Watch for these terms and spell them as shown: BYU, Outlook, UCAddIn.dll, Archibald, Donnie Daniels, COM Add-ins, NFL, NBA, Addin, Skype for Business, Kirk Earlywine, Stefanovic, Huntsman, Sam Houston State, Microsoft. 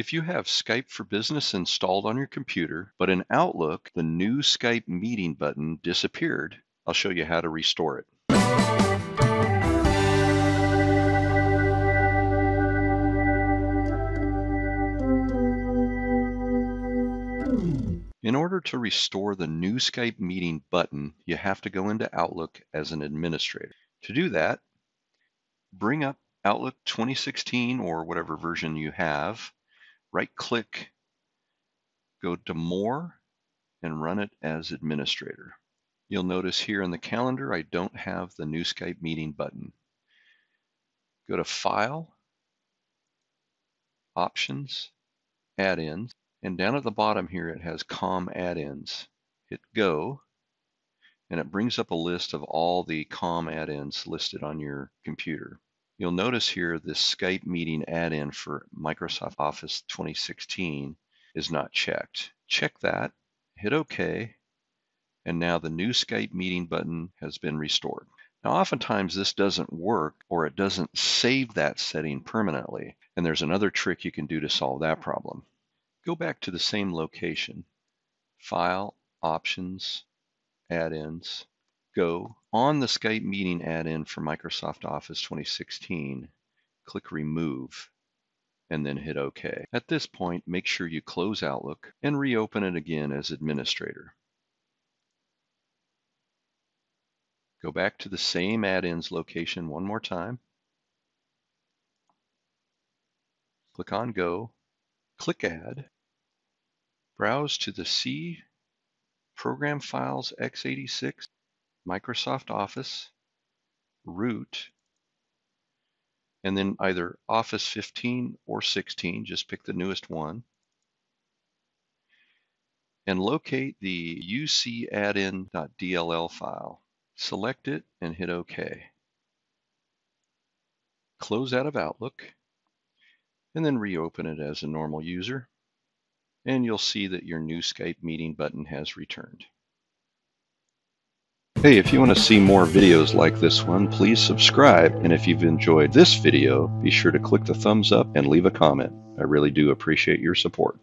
If you have Skype for Business installed on your computer, but in Outlook, the new Skype meeting button disappeared, I'll show you how to restore it. In order to restore the new Skype meeting button, you have to go into Outlook as an administrator. To do that, bring up Outlook 2016 or whatever version you have. Right-click, go to More, and run it as administrator. You'll notice here in the calendar, I don't have the new Skype meeting button. Go to File, Options, Add-ins, and down at the bottom here it has COM Add-ins. Hit Go, and it brings up a list of all the COM Add-ins listed on your computer. You'll notice here this Skype meeting add-in for Microsoft Office 2016 is not checked. Check that, hit OK, and now the new Skype meeting button has been restored. Now oftentimes this doesn't work, or it doesn't save that setting permanently, and there's another trick you can do to solve that problem. Go back to the same location, File, Options, Add-ins, go on the Skype meeting add-in for Microsoft Office 2016, click Remove, and then hit OK. At this point, make sure you close Outlook and reopen it again as administrator. Go back to the same add-ins location one more time. Click on Go, click Add, browse to the C, Program Files x86, Microsoft Office, Root, and then either Office 15 or 16, just pick the newest one, and locate the UCAddIn.dll file. Select it and hit OK. Close out of Outlook, and then reopen it as a normal user, and you'll see that your new Skype meeting button has returned. Hey, if you want to see more videos like this one, please subscribe, and if you've enjoyed this video, be sure to click the thumbs up and leave a comment. I really do appreciate your support.